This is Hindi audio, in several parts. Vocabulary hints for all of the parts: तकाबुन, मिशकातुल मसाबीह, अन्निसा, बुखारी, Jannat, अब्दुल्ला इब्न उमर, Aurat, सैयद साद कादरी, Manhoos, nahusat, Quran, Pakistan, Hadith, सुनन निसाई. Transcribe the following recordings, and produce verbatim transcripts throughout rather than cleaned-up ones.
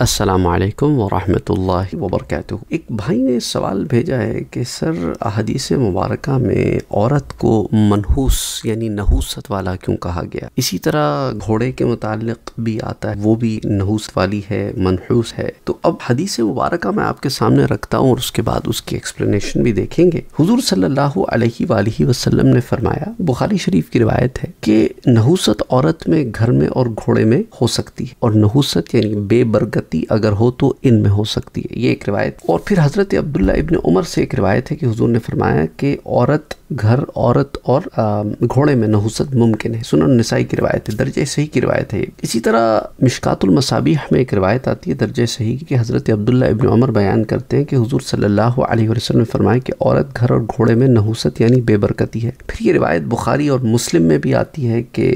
अस्सलामु अलैकुम व रहमतुल्लाहि व बरकातुहू। एक भाई ने सवाल भेजा है कि सर अहादीस मुबारका में औरत को मनहूस यानी नहूसत वाला क्यों कहा गया? इसी तरह घोड़े के मुतालिक भी आता है, वो भी नहूस वाली है, मनहूस है। तो अब हदीस मुबारका मैं आपके सामने रखता हूँ और उसके बाद उसकी एक्सप्लेनेशन भी देखेंगे। हुजूर सल्लल्लाहु अलैहि वालैहि वसल्लम ने फरमाया, बुखारी शरीफ की रिवायत है कि नहूसत औरत में घर में और घोड़े में हो सकती है, और नहूसत यानी बेबरकत अगर हो तो इनमें हो सकती है, ये एक रिवायत। और फिर हजरत अब्दुल्ला इब्न उमर से एक रिवायत है कि हुजूर ने फरमाया कि औरत घर, औरत और घोड़े में नहुसत मुमकिन है। सुनन निसाई की रिवायत है, दर्जे सही की रिवायत है। इसी तरह मिशकातुल मसाबीह में एक रिवायत आती है दर्जे सही की, हज़रत अब्दुल्ला इब्न उमर बयान करते हैं कि हुजूर सल्लल्लाहु अलैहि वसल्लम ने फरमाया कि औरत घर और घोड़े में नहुसत यानी बेबरकती है। फिर ये रिवायत बुखारी और मुस्लिम में भी आती है कि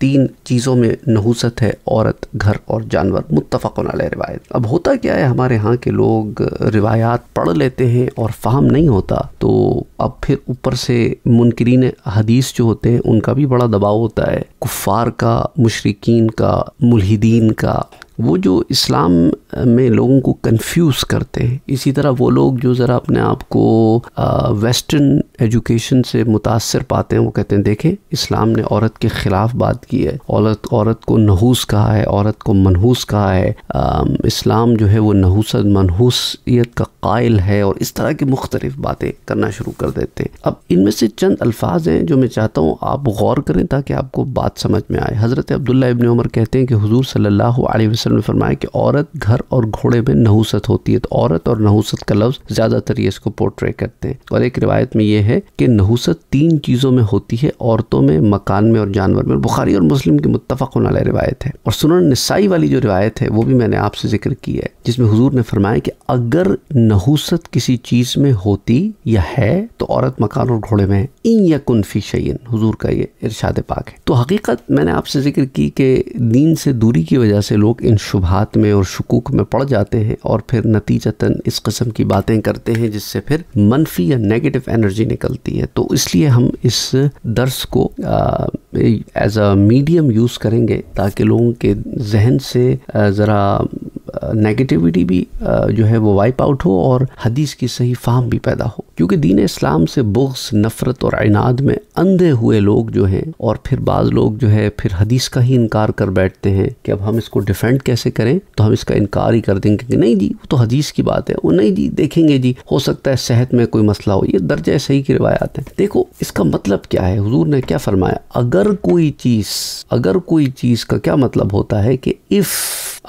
तीन चीज़ों में नहुसत है, औरत, घर और जानवर, मुत्तफ़क़ुन अलैहि रिवायत। अब होता क्या है, हमारे यहाँ के लोग रिवायात पढ़ लेते हैं और फ़ाहम नहीं होता, तो अब फिर ऊपर से मुनकरीन हदीस जो होते हैं उनका भी बड़ा दबाव होता है, कुफ़ार का, मुशरिकीन का, मुल्हिदीन का, वो जो इस्लाम में लोगों को कंफ्यूज करते हैं। इसी तरह वो लोग जो ज़रा अपने आप को वेस्टर्न एजुकेशन से मुतासर पाते हैं, वो कहते हैं देखें इस्लाम ने औरत के ख़िलाफ़ बात की है, औरत औरत को नहूस कहा है, औरत को मनहूस कहा है, आ, इस्लाम जो है वो नहूसत मनहूसियत का कायल है, और इस तरह की मुख्तलिफ़ बातें करना शुरू कर देते हैं। अब इनमें से चंद अल्फाज हैं जो मैं चाहता हूँ आप गौर करें ताकि आपको बात समझ में आए। हज़रत अब्दुल्ला इब्न उमर कहते हैं कि हुजूर सल्लल्लाहु अलैहि वसल्लम ने फरमाया कि औरत घर और घोड़े में नहूसत होती है। तो औरत और नहूसत का लफ्ज़ ज़्यादातर ये इसको पोर्ट्रे करते हैं। और एक रिवायत में ये है कि नहूसत तीन चीज़ों में होती है, औरतों में, मकान में और जानवर में। बुखारी और मुस्लिम की मुत्तफ़क़ुन अलैह रिवायत है। और सुनन निसाई वाली जो रिवायत है वो भी मैंने आपसे जिक्र की है, जिसमें हुजूर ने फरमाया कि अगर नहूसत किसी चीज़ में होती या है तो औरत, मकान और घोड़े में है। इन यकुन फी शैइन, हुजूर का ये इरशाद पाक है। तो हकीकत मैंने आपसे जिक्र की कि दीन से दूरी की वजह से लोग इन शुबहात में और शकूक में पड़ जाते हैं, और फिर नतीजतन इस किस्म की बातें करते हैं जिससे फिर मनफी या नेगेटिव एनर्जी निकलती है। तो इसलिए हम इस दर्स को एज अ मीडियम यूज़ करेंगे ताकि लोगों के जहन से ज़रा नेगेटिविटी भी जो है वो वाइप आउट हो और हदीस की सही फाहम भी पैदा हो, क्योंकि दीन इस्लाम से बुग़्ज़, नफ़रत और इनाद में अंधे हुए लोग जो हैं, और फिर बाज़ लोग जो है फिर हदीस का ही इनकार कर बैठते हैं कि अब हम इसको डिफेंड कैसे करें, तो हम इसका इनकार ही कर देंगे कि नहीं जी वो तो हदीस की बात है, वो नहीं जी देखेंगे जी हो सकता है सेहत में कोई मसला हो। ये दर्जा सही की रिवायात है। देखो इसका मतलब क्या है, हुजूर ने क्या फरमाया, अगर कोई चीज़, अगर कोई चीज़ का क्या मतलब होता है कि इफ़,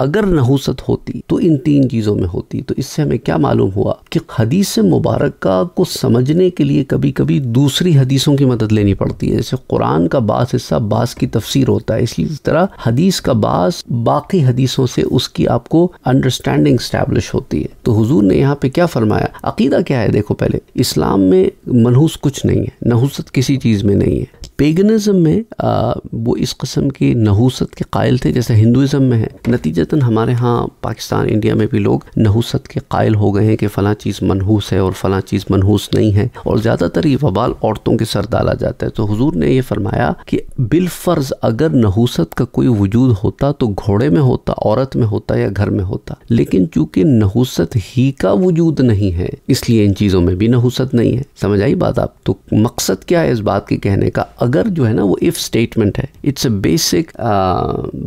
अगर नहूसत होती तो इन तीन चीज़ों में होती। तो इससे हमें क्या मालूम हुआ कि हदीस मुबारका को समझने के लिए कभी कभी दूसरी हदीसों की मदद लेनी पड़ती है। जैसे कुरान का बास हिस्सा बास की तफसीर होता है, इसलिए इस तरह हदीस का बास बाकी हदीसों से उसकी आपको अंडरस्टैंडिंग स्टैब्लिश होती है। तो हुजूर ने यहाँ पे क्या फरमाया, अकीदा क्या है, देखो पहले इस्लाम में मनहूस कुछ नहीं है, नहूसत किसी चीज़ में नहीं है। पेगनिज़म में आ, वो इस किस्म की नहूसत के कायल थे जैसे हिंदुज़म में है। नतीजतन हमारे यहाँ पाकिस्तान, इंडिया में भी लोग नहूसत के कायल हो गए हैं कि फ़लाँ चीज़ मनहूस है और फ़लाँ चीज़ मनहूस नहीं है, और ज़्यादातर ये वबाल औरतों के सर डाला जाता है। तो हुजूर ने ये फरमाया कि बिलफ़र्ज़ अगर नहूसत का कोई वजूद होता तो घोड़े में होता, औरत में होता या घर में होता, लेकिन चूँकि नहूसत ही का वजूद नहीं है इसलिए इन चीज़ों में भी नहूसत नहीं है। समझ आई बात आप? तो मकसद क्या है इस बात के कहने का, अगर जो है ना वो इफ़ स्टेटमेंट है, it's a basic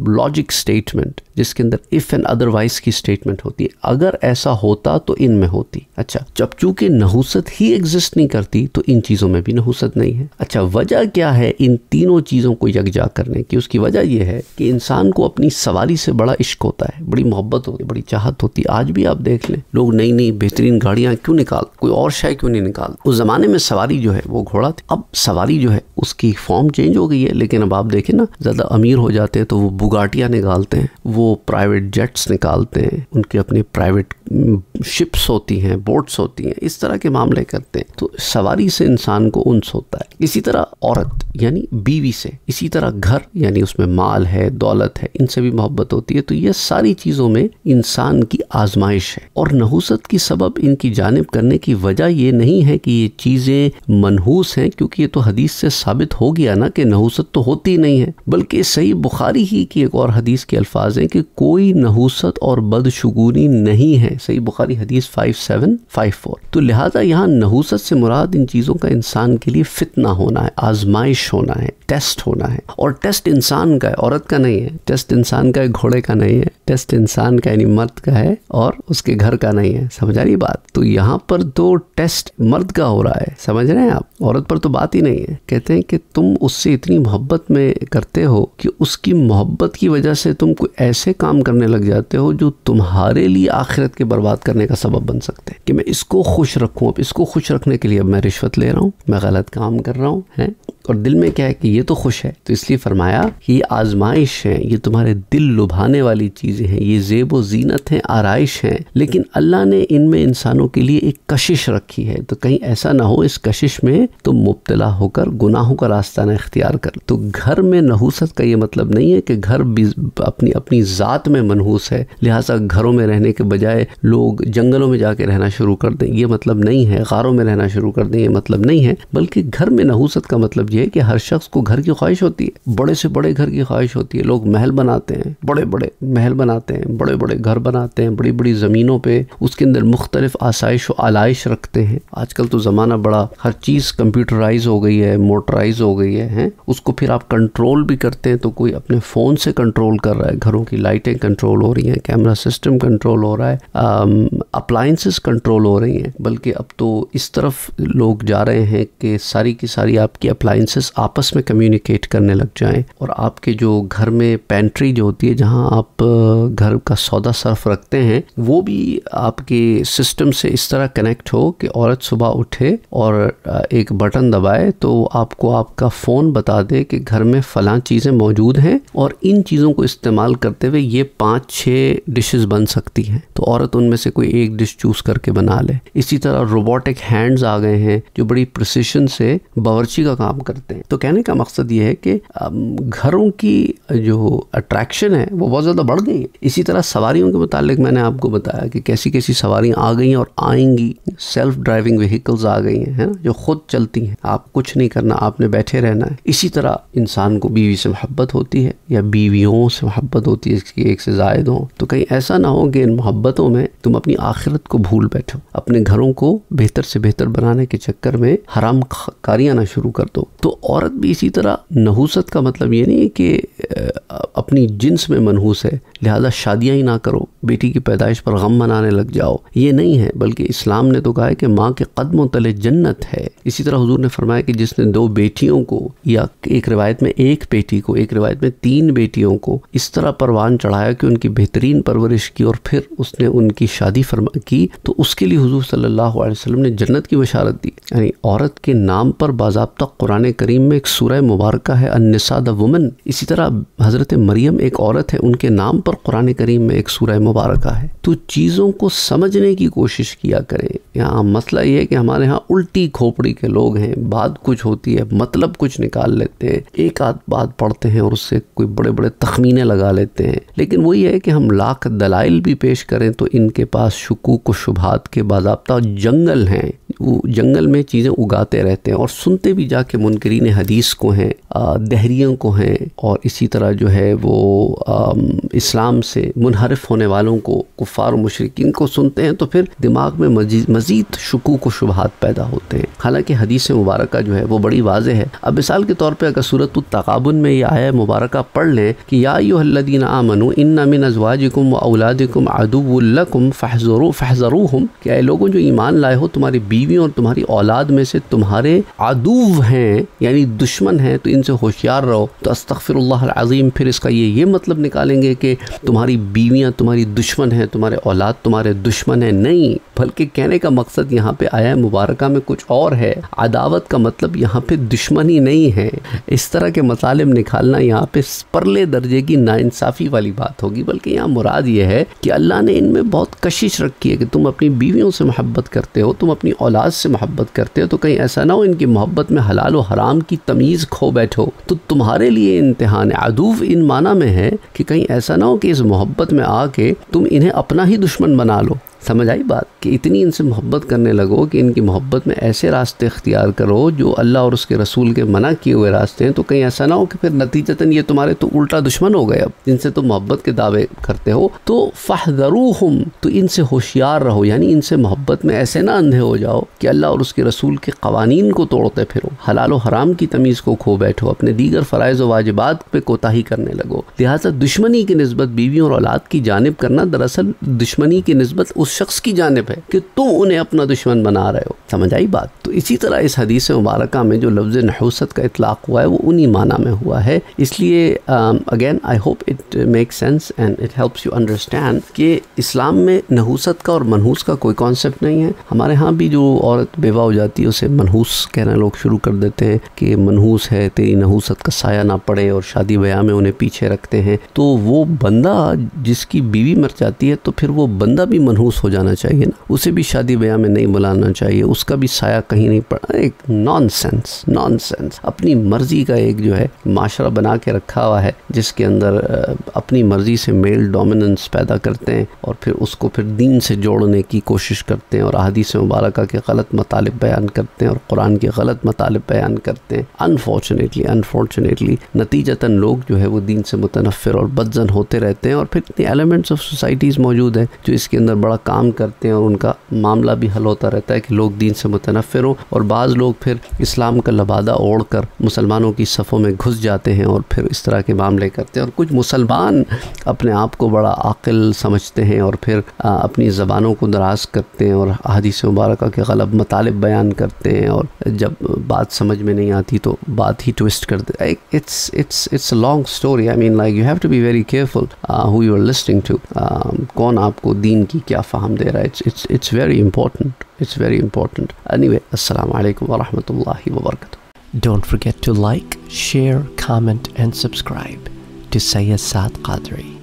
logic statement जिसके अंदर इफ़ एंड अदरवाइज की स्टेटमेंट होती है, अगर ऐसा होता तो इनमें होती। अच्छा, जब चूँकि नहूसत ही एग्जिस्ट नहीं करती तो इन चीज़ों में भी नहूसत नहीं है। अच्छा, वजह क्या है इन तीनों चीज़ों को यकजा करने की? उसकी वजह यह है कि इंसान को अपनी सवारी से बड़ा इश्क होता है, बड़ी मोहब्बत होती है, बड़ी चाहत होती है। आज भी आप देख लें लोग नई नई बेहतरीन गाड़ियाँ क्यों निकाल, कोई और शाय क्यों नहीं निकाल। उस ज़माने में सवारी जो है वो घोड़ा थी, अब सवारी जो है उसकी फॉर्म चेंज हो गई है, लेकिन अब आप देखें ना ज़्यादा अमीर हो जाते हैं तो वो बुगाटियाँ निकालते हैं, वो प्राइवेट जेट्स निकालते हैं, उनके अपने प्राइवेट शिप्स होती हैं, बोट्स होती हैं, इस तरह के मामले करते हैं, तो सवारी से इंसान को उन्स होता है। इसी तरह औरत यानी बीवी से, इसी तरह घर यानी उसमें माल है, दौलत है, इनसे भी मोहब्बत होती है। तो ये सारी चीज़ों में इंसान की आजमाइश है और नहूसत की सबब इनकी जानिब करने की वजह ये नहीं है कि ये चीज़ें मनहूस हैं, क्योंकि ये तो हदीस से साबित हो गया ना कि नहूसत तो होती नहीं है, बल्कि सही बुखारी ही की एक और हदीस के अल्फाज हैं कि कोई नहूसत और बदशगुनी नहीं है, सही बुखारी हदीस फाइव सेवन फाइव फोर। तो लिहाजा यहाँ नहूसत से मुराद इन चीज़ों का इंसान के लिए फितना होना है, आजमाइश होना है, टेस्ट होना है। और टेस्ट इंसान का है, औरत का नहीं है। टेस्ट इंसान का है, घोड़े का नहीं है। टेस्ट इंसान का यानी मर्द का है और उसके घर का नहीं है। समझ आ रही बात? तो यहाँ पर तो टेस्ट मर्द का हो रहा है, समझ रहे हैं आप? औरत पर तो बात ही नहीं है। कहते हैं कि तुम उससे इतनी मोहब्बत में करते हो कि उसकी मोहब्बत की वजह से तुम कोई ऐसे काम करने लग जाते हो जो तुम्हारे लिए आखिरत के बर्बाद करने का सबब बन सकते हैं, कि मैं इसको खुश रखूँ, अब इसको खुश रखने के लिए अब मैं रिश्वत ले रहा हूँ, मैं गलत काम कर रहा हूँ, हैं, और दिल में क्या है कि ये तो खुश है। तो इसलिए फरमाया कि ये आजमाइश है, ये तुम्हारे दिल लुभाने वाली चीज़ें हैं, ये ज़ेब व ज़ीनत हैं, आराइश हैं, लेकिन अल्लाह ने इनमें इंसानों के लिए एक कशिश रखी है, तो कहीं ऐसा ना हो इस कशिश में तुम मुब्तला होकर गुनाहों का रास्ता ना इख्तियार कर। तो घर में नहूसत का ये मतलब नहीं है कि घर भी अपनी अपनी ज़ात में मनहूस है, लिहाजा घरों में रहने के बजाय लोग जंगलों में जाके रहना शुरू कर दें, ये मतलब नहीं है। गारों में रहना शुरू कर दें, ये मतलब नहीं है। बल्कि घर में नहूसत का मतलब ये है कि हर शख्स को घर की ख्वाहिश होती है, बड़े से बड़े घर की ख्वाहिश होती है। लोग महल बनाते हैं, बड़े बड़े महल बनाते हैं, बड़े बड़े घर बनाते हैं, बड़ी बड़ी ज़मीनों पे, उसके अंदर मुख्तलिफ आसाइश व आलाइश रखते हैं। आजकल तो ज़माना बड़ा, हर चीज़ कंप्यूटराइज हो गई है, मोटराइज हो गई है, हैं? उसको फिर आप कंट्रोल भी करते हैं, तो कोई अपने फ़ोन से कंट्रोल कर रहा है, घरों की लाइटें कंट्रोल हो रही हैं, कैमरा सिस्टम कंट्रोल हो रहा है, अप्लाइंसेस कंट्रोल हो रही हैं, बल्कि अब तो इस तरफ लोग जा रहे हैं कि सारी की सारी आपकी अप्लाइंसेस आपस में कम्युनिकेट करने लग जाएं। और आपके जो घर में पेंट्री जो होती है, जहां आप घर का सौदा सर्फ रखते हैं, वो भी आपके सिस्टम से इस तरह कनेक्ट हो कि औरत सुबह उठे और एक बटन दबाए तो आपको आपका फ़ोन बता दे कि घर में फ़लाँ चीज़ें मौजूद हैं और इन चीज़ों को इस्तेमाल करते हुए ये पाँच छः डिशेस बन सकती हैं, तो औरत उनमें से कोई एक डिश चूज़ करके बना ले। इसी तरह रोबोटिक हैंड्स आ गए हैं जो बड़ी प्रिसिशन से बावर्ची का काम करते हैं। तो कहने का मकसद ये है कि घरों की जो अट्रैक्शन है वो बहुत ज़्यादा बढ़ गई है। इसी तरह सवारियों के मुतालिक मैंने आपको बताया कि कैसी कैसी सवारियाँ आ गई हैं और आएंगी। सेल्फ ड्राइविंग व्हीकल्स आ गई हैं, है ना, जो खुद चलती हैं, आप कुछ नहीं करना, आपने बैठे रहना है। इसी तरह इंसान को बीवी से मोहब्बत होती है या बीवियों से मोहब्बत होती है, इसकी एक से ज़ायद हों, तो कहीं ऐसा ना हो कि इन मोहब्बतों में तुम अपनी आखिरत को भूल बैठो, अपने घरों को बेहतर से बेहतर बनाने के चक्कर में हराम कारियाँ ना शुरू कर दो। तो औरत भी इसी तरह, नहूसत का मतलब ये नहीं है कि अपनी जिन्स में मनहूस है लिहाजा शादियाँ ही ना करो, बेटी की पैदाइश पर गम मनाने लग जाओ, ये नहीं है। बल्कि इस्लाम ने तो कहा है कि माँ के कदमों तले जन्नत है। इसी तरह हुजूर ने फरमाया कि जिसने दो बेटियों को या एक रिवायत में एक बेटी को, एक रिवायत में तीन बेटियों को इस तरह परवान चढ़ाया कि उनकी बेहतरीन परवरिश की और फिर उसने उनकी शादी फरमा की, तो उसके लिए हुजूर सल्लल्लाहु अलैहि वसल्लम ने जन्नत की बशारत दी। यानी औरत के नाम पर बाज़ाब्ता कुरान करीम में एक सूरह मुबारक है, अन्निसा द वुमन। इसी तरह हज़रत मरियम एक औरत है, उनके नाम पर कुरान करीम में एक सूरह मुबारक है। तो चीज़ों को समझने की कोशिश किया करें। यहाँ मसला ये है कि हमारे यहाँ उल्टी खोपड़ी के लोग हैं, बात कुछ होती है, मतलब कुछ निकाल लेते हैं, एक आध बात पढ़ते हैं और उससे कोई बड़े बड़े तखमीने लगा लेते हैं। लेकिन वही है कि हम लाख दलाइल भी पेश करें तो इनके पास शुकूक व शुबहात के बाज़ाब्ता जंगल हैं, वो जंगल में चीज़ें उगाते रहते हैं और सुनते भी जाके मुनकरीन हदीस को हैं, दहरियों को हैं, और इसी तरह जो है वो आ, इस्लाम से मुनहरिफ होने वालों को, कुफार मुशरिकीन को सुनते हैं, तो फिर दिमाग में मजीद, मजीद शुकूक व शुबहात पैदा होते हैं। हालांकि हदीस मुबारक जो है वो बड़ी वाज़ेह है। अब मिसाल के तौर पर अगर सूरत तकाबुन में ये आया मुबारक पढ़ लें कि या अय्युहल्लज़ीना आमनू इन्ना मिन अज़वाजिकुम व औलादिकुम अदुव्वुन लकुम फहज़रू फहज़रूहुम, कि ऐ लोगों जो ईमान लाए हो, तुम्हारी बीवियों और तुम्हारी औलाद में से तुम्हारे अदुव हैं यानी दुश्मन हैं, तो इनसे होशियार रहो। तो अस्तग़फिरुल्लाह अल अज़ीम, फिर इस उसका ये ये मतलब निकालेंगे कि तुम्हारी बीवियां तुम्हारी दुश्मन हैं, तुम्हारे औलाद तुम्हारे दुश्मन हैं। नहीं, बल्कि कहने का मकसद यहाँ पे आया है मुबारका में कुछ और है। अदावत का मतलब यहाँ पे दुश्मनी नहीं है। इस तरह के मसालिम निकालना यहाँ पे परले दर्जे की नाइंसाफ़ी वाली बात होगी, बल्कि यहाँ मुराद ये है कि अल्लाह ने इनमें बहुत कशिश रखी है कि तुम अपनी बीवियों से मोहब्बत करते हो, तुम अपनी औलाद से मोहब्बत करते हो, तो कहीं ऐसा ना हो इनकी मोहब्बत में हलाल और हराम की तमीज़ खो बैठो, तो तुम्हारे लिए इम्तहान है। अदूव इन माना में है कि कहीं ऐसा ना हो कि इस मोहब्बत में आके तुम इन्हें अपना ही दुश्मन बना लो। समझ आई बात कि इतनी इनसे मोहब्बत करने लगो कि इनकी मोहब्बत में ऐसे रास्ते इख्तियार करो जो अल्लाह और उसके रसूल के मना किए हुए रास्ते हैं, तो कहीं ऐसा ना हो कि फिर नतीजतन ये तुम्हारे तो उल्टा दुश्मन हो गए अब, जिनसे तुम मोहब्बत के दावे करते हो। तो फहदरूहुम, तो इनसे होशियार रहो, यानी इनसे मोहब्बत में ऐसे ना अंधे हो जाओ कि अल्लाह और उसके रसूल के कवानीन को तोड़ते फिरो, हलाल और हराम की तमीज़ को खो बैठो, अपने दीगर फ़राइज़ व वाजिबात पर कोताही करने लगो। लिहाजा दुश्मनी की नस्बत बीवियों और औलाद की जानिब करना दरअसल दुश्मनी की नस्बत शख्स की जानिब है कि तुम उन्हें अपना दुश्मन बना रहे हो। समझ आई बात। तो इसी तरह इस हदीस मुबारका में जो लफ्ज़ नहूसत का इतलाक़ हुआ है वो उन्हीं माना में हुआ है। इसलिए again I hope it make sense and it helps you understand कि इस्लाम में नहूसत का और मनहूस का कोई कॉन्सेप्ट नहीं है। हमारे यहाँ भी जो औरत बेवा हो जाती है उसे मनहूस कहना लोग शुरू कर देते हैं कि मनहूस है, तेरी नहूसत का साया ना पड़े, और शादी ब्याह में उन्हें पीछे रखते हैं। तो वो बंदा जिसकी बीवी मर जाती है तो फिर वो बंदा भी मनहूस हो जाना चाहिए ना, उसे भी शादी ब्याह में नहीं बुलाना चाहिए, उसका भी साया कहीं नहीं पड़ा। एक नॉनसेंस नॉनसेंस अपनी मर्ज़ी का एक जो है माशरा बना के रखा हुआ है, जिसके अंदर अपनी मर्ज़ी से मेल डोमिनेंस पैदा करते हैं और फिर उसको फिर दीन से जोड़ने की कोशिश करते हैं और अहादीस मुबारका के गलत मतालिब बयान करते हैं और कुरान के गलत मतालिब बयान करते हैं। अनफॉर्चुनेटली अनफॉर्चुनेटली नतीजतन लोग जो है वो दीन से मुतनफ़िर और बदजन होते रहते हैं। और फिर इतने एलिमेंट्स ऑफ सोसाइटीज़ मौजूद हैं जो इसके अंदर बड़ा काम करते हैं और उनका मामला भी हल होता रहता है कि लोग दीन से मुतनफ़िर हों, और बाज़ लोग फिर इस्लाम का लबादा ओढ़ कर मुसलमानों की सफ़ों में घुस जाते हैं और फिर इस तरह के मामले करते हैं। और कुछ मुसलमान अपने आप को बड़ा आकिल समझते हैं और फिर आ, अपनी ज़बानों को दराज करते हैं और अहादीस मुबारका के गलत मतालिब बयान करते हैं, और जब बात समझ में नहीं आती तो बात ही ट्विस्ट करते हैं। It's it's it's a long story. I mean like you have to be very careful who you are listening to, कौन आपको दीन की क्या फाहम दे रहा है। It's it's it's very important, it's very important. Anyway, अस्सलाम वालेकुम वरहमतुल्लाहि वबरकातुहू। Don't forget to like, share, comment and subscribe to सैयद साद कादरी।